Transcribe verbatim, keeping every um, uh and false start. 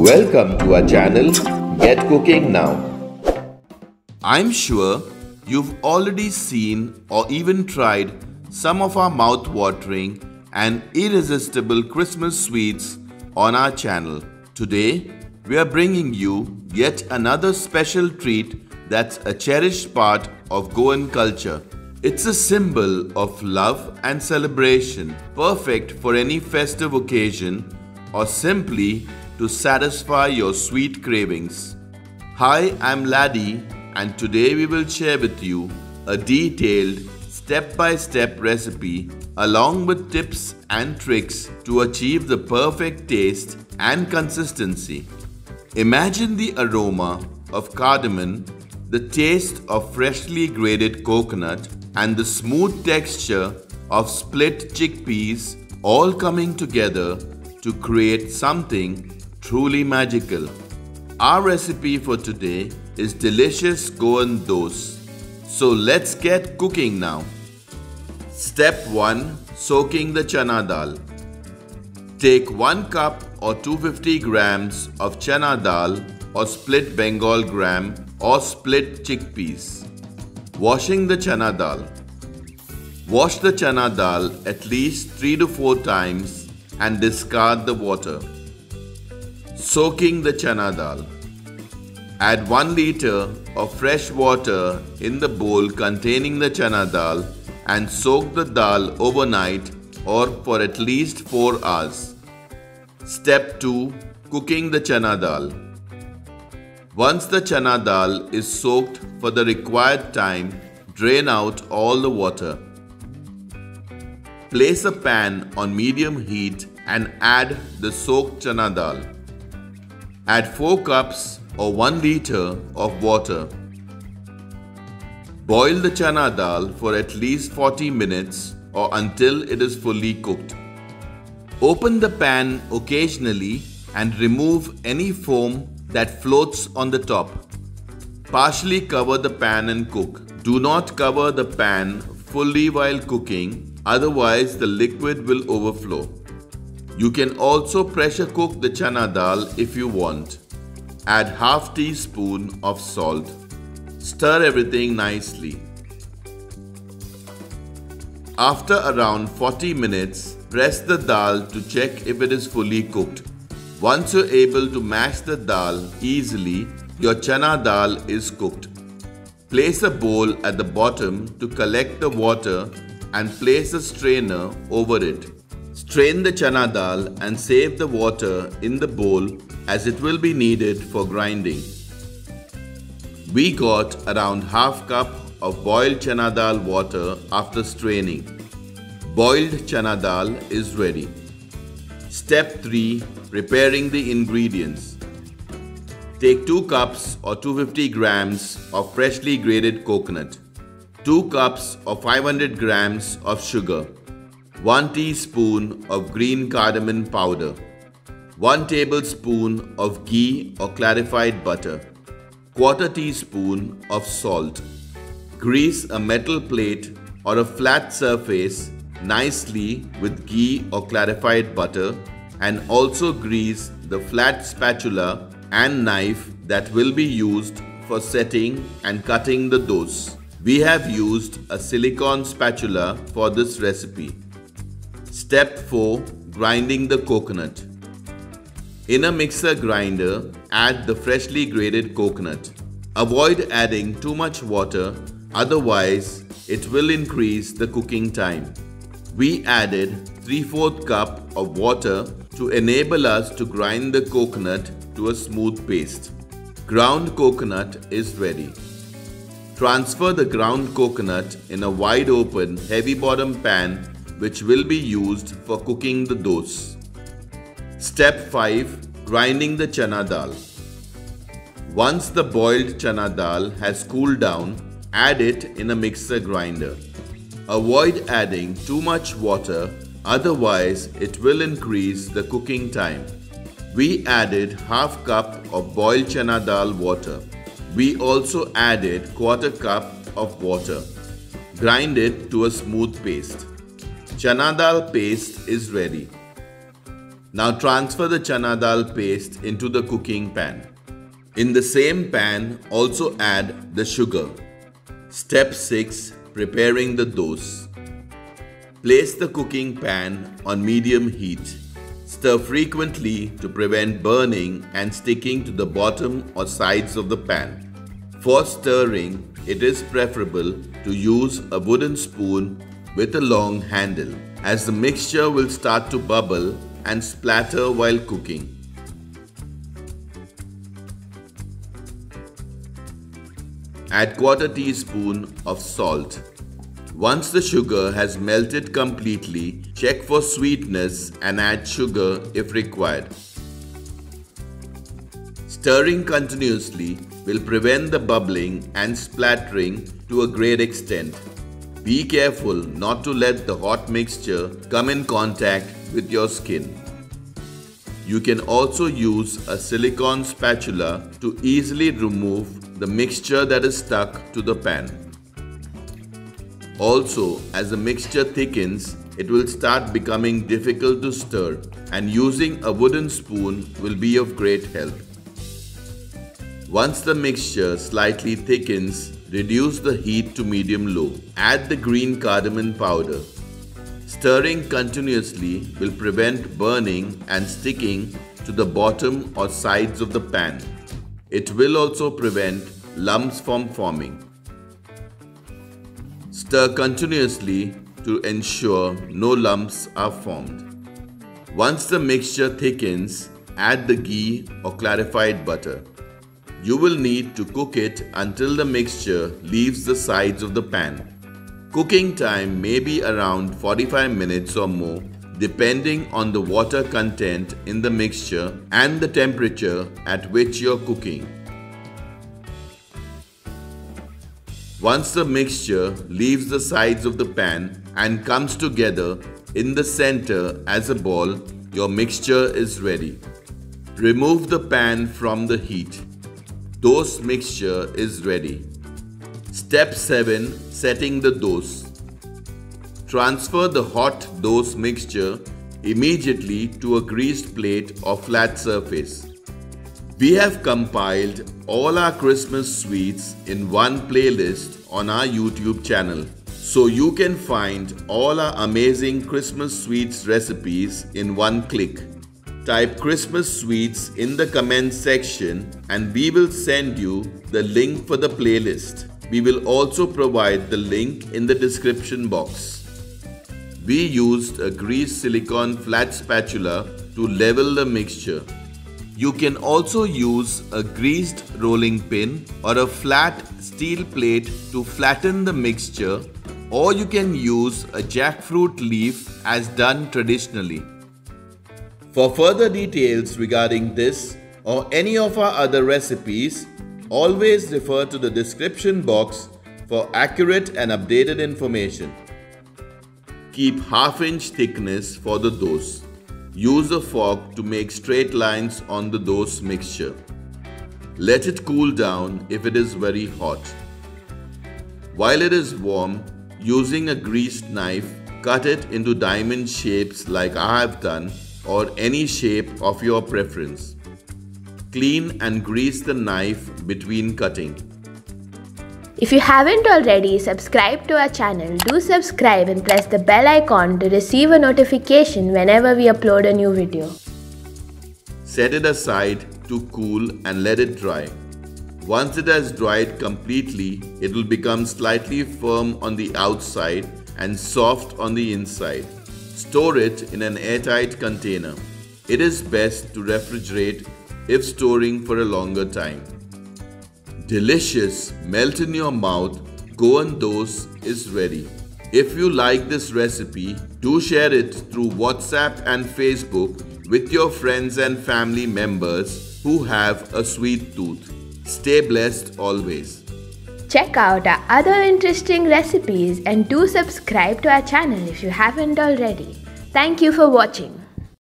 Welcome to our channel, Get Cooking Now. I'm sure you've already seen or even tried some of our mouth-watering and irresistible Christmas sweets on our channel. Today, we are bringing you yet another special treat that's a cherished part of Goan culture. It's a symbol of love and celebration, perfect for any festive occasion or simply to satisfy your sweet cravings. Hi, I'm Laddie, and today we will share with you a detailed step-by-step recipe along with tips and tricks to achieve the perfect taste and consistency. Imagine the aroma of cardamom, the taste of freshly grated coconut, and the smooth texture of split chickpeas all coming together to create something truly magical. Our recipe for today is delicious Goan Doce. So let's get cooking now. Step one. Soaking the Chana Dal. Take one cup or two hundred fifty grams of Chana Dal or split Bengal Gram or split chickpeas. Washing the Chana Dal. Wash the Chana Dal at least three to four times and discard the water. Soaking the Chana Dal. Add one liter of fresh water in the bowl containing the Chana Dal and soak the dal overnight or for at least four hours. Step two. Cooking the Chana Dal. Once the Chana Dal is soaked for the required time, drain out all the water. Place a pan on medium heat and add the soaked Chana Dal. Add four cups or one liter of water. Boil the Chana Dal for at least forty minutes or until it is fully cooked. Open the pan occasionally and remove any foam that floats on the top. Partially cover the pan and cook. Do not cover the pan fully while cooking, otherwise the liquid will overflow. You can also pressure cook the Chana Dal if you want. Add half teaspoon of salt. Stir everything nicely. After around forty minutes, press the dal to check if it is fully cooked. Once you're able to mash the dal easily, your Chana Dal is cooked. Place a bowl at the bottom to collect the water and place a strainer over it. Strain the Chana Dal and save the water in the bowl as it will be needed for grinding. We got around half cup of boiled Chana Dal water after straining. Boiled Chana Dal is ready. Step three. Preparing the ingredients. Take two cups or two hundred fifty grams of freshly grated coconut, two cups or five hundred grams of sugar, one teaspoon of green cardamom powder, one tablespoon of ghee or clarified butter, quarter teaspoon of salt. Grease a metal plate or a flat surface nicely with ghee or clarified butter, and also grease the flat spatula and knife that will be used for setting and cutting the doce. We have used a silicone spatula for this recipe. Step four. Grinding the coconut. In a mixer grinder, add the freshly grated coconut. Avoid adding too much water, otherwise it will increase the cooking time. We added three-fourths cup of water to enable us to grind the coconut to a smooth paste. Ground coconut is ready. Transfer the ground coconut in a wide open heavy bottom pan which will be used for cooking the doce. Step five. Grinding the Chana Dal. Once the boiled Chana Dal has cooled down, add it in a mixer grinder. Avoid adding too much water, otherwise it will increase the cooking time. We added half cup of boiled Chana Dal water. We also added quarter cup of water. Grind it to a smooth paste. Chana Dal paste is ready. Now transfer the chana dal paste into the cooking pan. In the same pan, also add the sugar. Step six. Preparing the doce. Place the cooking pan on medium heat. Stir frequently to prevent burning and sticking to the bottom or sides of the pan. For stirring, it is preferable to use a wooden spoon with a long handle, as the mixture will start to bubble and splatter while cooking. Add quarter teaspoon of salt. Once the sugar has melted completely, check for sweetness and add sugar if required. Stirring continuously will prevent the bubbling and splattering to a great extent. Be careful not to let the hot mixture come in contact with your skin. You can also use a silicone spatula to easily remove the mixture that is stuck to the pan. Also, as the mixture thickens, it will start becoming difficult to stir, and using a wooden spoon will be of great help. Once the mixture slightly thickens, reduce the heat to medium-low. Add the green cardamom powder. Stirring continuously will prevent burning and sticking to the bottom or sides of the pan. It will also prevent lumps from forming. Stir continuously to ensure no lumps are formed. Once the mixture thickens, add the ghee or clarified butter. You will need to cook it until the mixture leaves the sides of the pan. Cooking time may be around forty-five minutes or more, depending on the water content in the mixture and the temperature at which you're cooking. Once the mixture leaves the sides of the pan and comes together in the center as a ball, your mixture is ready. Remove the pan from the heat. Doce mixture is ready. Step seven. Setting the doce. Transfer the hot doce mixture immediately to a greased plate or flat surface. We have compiled all our Christmas sweets in one playlist on our YouTube channel, so you can find all our amazing Christmas sweets recipes in one click. Type Christmas sweets in the comment section and we will send you the link for the playlist. We will also provide the link in the description box. We used a greased silicone flat spatula to level the mixture. You can also use a greased rolling pin or a flat steel plate to flatten the mixture, or you can use a jackfruit leaf as done traditionally. For further details regarding this or any of our other recipes, always refer to the description box for accurate and updated information. Keep half inch thickness for the doce. Use a fork to make straight lines on the doce mixture. Let it cool down if it is very hot. While it is warm, using a greased knife, cut it into diamond shapes like I have done, or any shape of your preference. Clean and grease the knife between cutting. If you haven't already subscribed to our channel, do subscribe and press the bell icon to receive a notification whenever we upload a new video. Set it aside to cool and let it dry. Once it has dried completely, it will become slightly firm on the outside and soft on the inside. Store it in an airtight container. It is best to refrigerate if storing for a longer time. Delicious, melt in your mouth Goan Doce is ready. If you like this recipe, do share it through WhatsApp and Facebook with your friends and family members who have a sweet tooth. Stay blessed always. Check out our other interesting recipes and do subscribe to our channel if you haven't already. Thank you for watching.